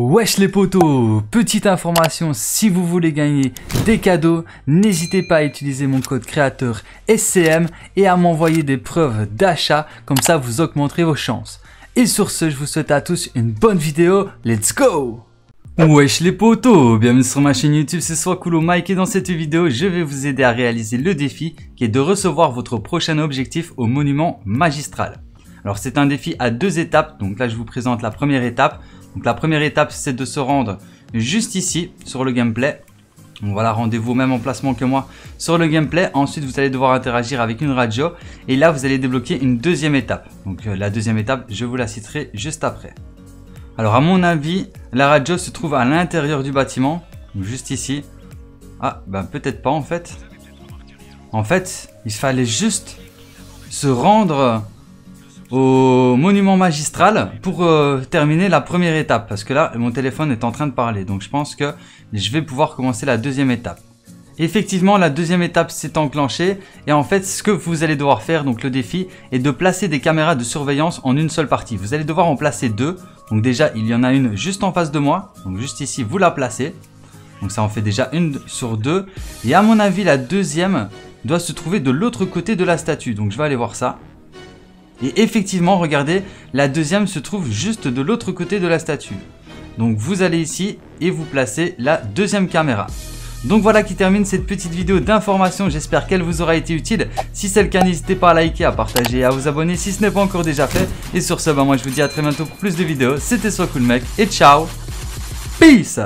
Wesh les potos, petite information, si vous voulez gagner des cadeaux, n'hésitez pas à utiliser mon code créateur SCM et à m'envoyer des preuves d'achat, comme ça vous augmenterez vos chances. Et sur ce, je vous souhaite à tous une bonne vidéo, let's go! Wesh les potos, bienvenue sur ma chaîne YouTube, c'est Soiscool Mec et dans cette vidéo, je vais vous aider à réaliser le défi qui est de recevoir votre prochain objectif au monument magistral. Alors c'est un défi à deux étapes, donc là je vous présente la première étape. Donc la première étape, c'est de se rendre juste ici sur le gameplay. Donc voilà, rendez-vous au même emplacement que moi sur le gameplay. Ensuite, vous allez devoir interagir avec une radio. Et là, vous allez débloquer une deuxième étape. Donc la deuxième étape, je vous la citerai juste après. Alors à mon avis, la radio se trouve à l'intérieur du bâtiment. Donc juste ici. Ah, ben peut-être pas en fait. En fait, il fallait juste se rendre au monument magistral pour terminer la première étape, parce que là mon téléphone est en train de parler, donc je pense que je vais pouvoir commencer la deuxième étape. Effectivement, la deuxième étape s'est enclenchée et en fait ce que vous allez devoir faire, donc le défi, est de placer des caméras de surveillance en une seule partie. Vous allez devoir en placer deux, donc déjà il y en a une juste en face de moi, donc juste ici vous la placez, donc ça en fait déjà une sur deux, et à mon avis la deuxième doit se trouver de l'autre côté de la statue, donc je vais aller voir ça. Et effectivement, regardez, la deuxième se trouve juste de l'autre côté de la statue. Donc vous allez ici et vous placez la deuxième caméra. Donc voilà qui termine cette petite vidéo d'information. J'espère qu'elle vous aura été utile. Si c'est le cas, n'hésitez pas à liker, à partager et à vous abonner si ce n'est pas encore déjà fait. Et sur ce, moi je vous dis à très bientôt pour plus de vidéos. C'était Soiscool Mec et ciao. Peace.